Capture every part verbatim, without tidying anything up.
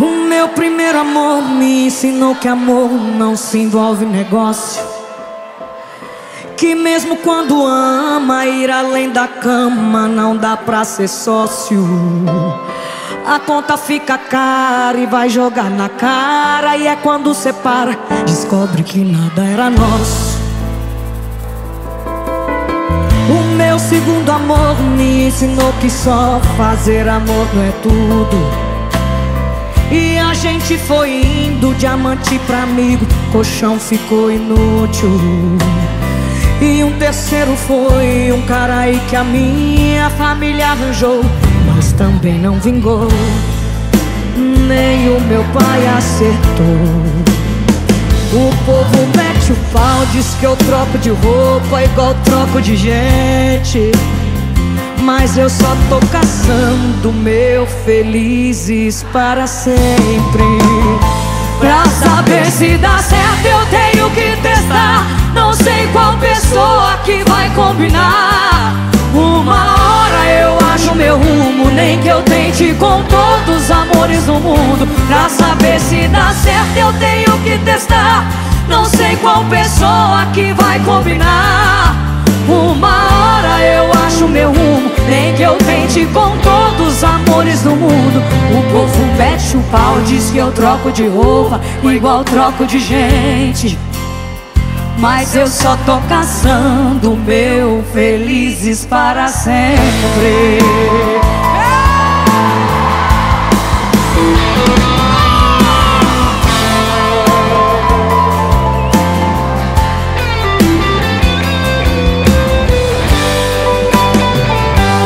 O meu primeiro amor me ensinou que amor não se envolve em negócio, que mesmo quando ama, ir além da cama não dá pra ser sócio. A conta fica cara e vai jogar na cara, e é quando separa, descobre que nada era nosso. O meu segundo amor me ensinou que só fazer amor não é tudo, e a gente foi indo, diamante pra amigo, colchão ficou inútil. E um terceiro foi um cara aí que a minha família arranjou, mas também não vingou, nem o meu pai acertou. O povo mete o pau, diz que eu troco de roupa igual troco de gente, mas eu só tô caçando meu felizes para sempre. Pra saber se dá certo eu tenho que testar, não sei qual pessoa que vai combinar. Uma hora eu acho meu rumo, nem que eu tente com todos os amores do mundo. Pra saber se dá certo eu tenho que testar, não sei qual pessoa que vai combinar. Uma hora eu acho meu rumo, nem que eu tente com todos os amores do mundo. O povo mete o pau, diz que eu troco de roupa igual troco de gente, mas eu só tô caçando meu felizes para sempre.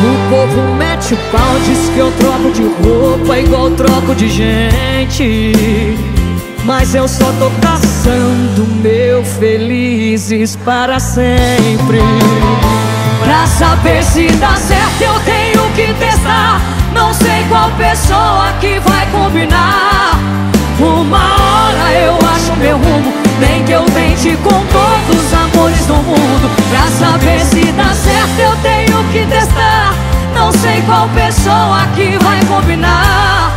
O povo mete o pau, diz que eu troco de roupa igual troco de gente, mas eu só tô caçando meu felizes para sempre. Pra saber se dá certo eu tenho que testar, não sei qual pessoa que vai combinar. Uma hora eu acho meu rumo, nem que eu tente com todos os amores do mundo. Pra saber se dá certo eu tenho que testar, não sei qual pessoa que vai combinar.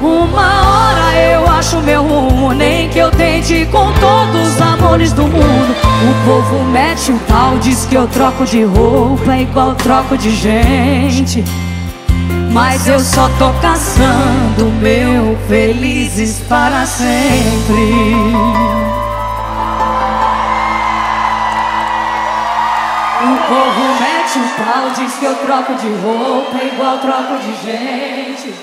Uma hora eu acho meu rumo, nem que eu tente com todos os amores do mundo. O povo mete o pau, diz que eu troco de roupa igual troco de gente, mas eu só tô caçando meu felizes para sempre. O povo mete o pau, diz que eu troco de roupa igual troco de gente,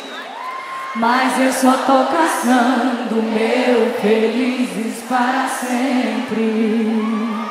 mas eu só tô caçando meu felizes para sempre.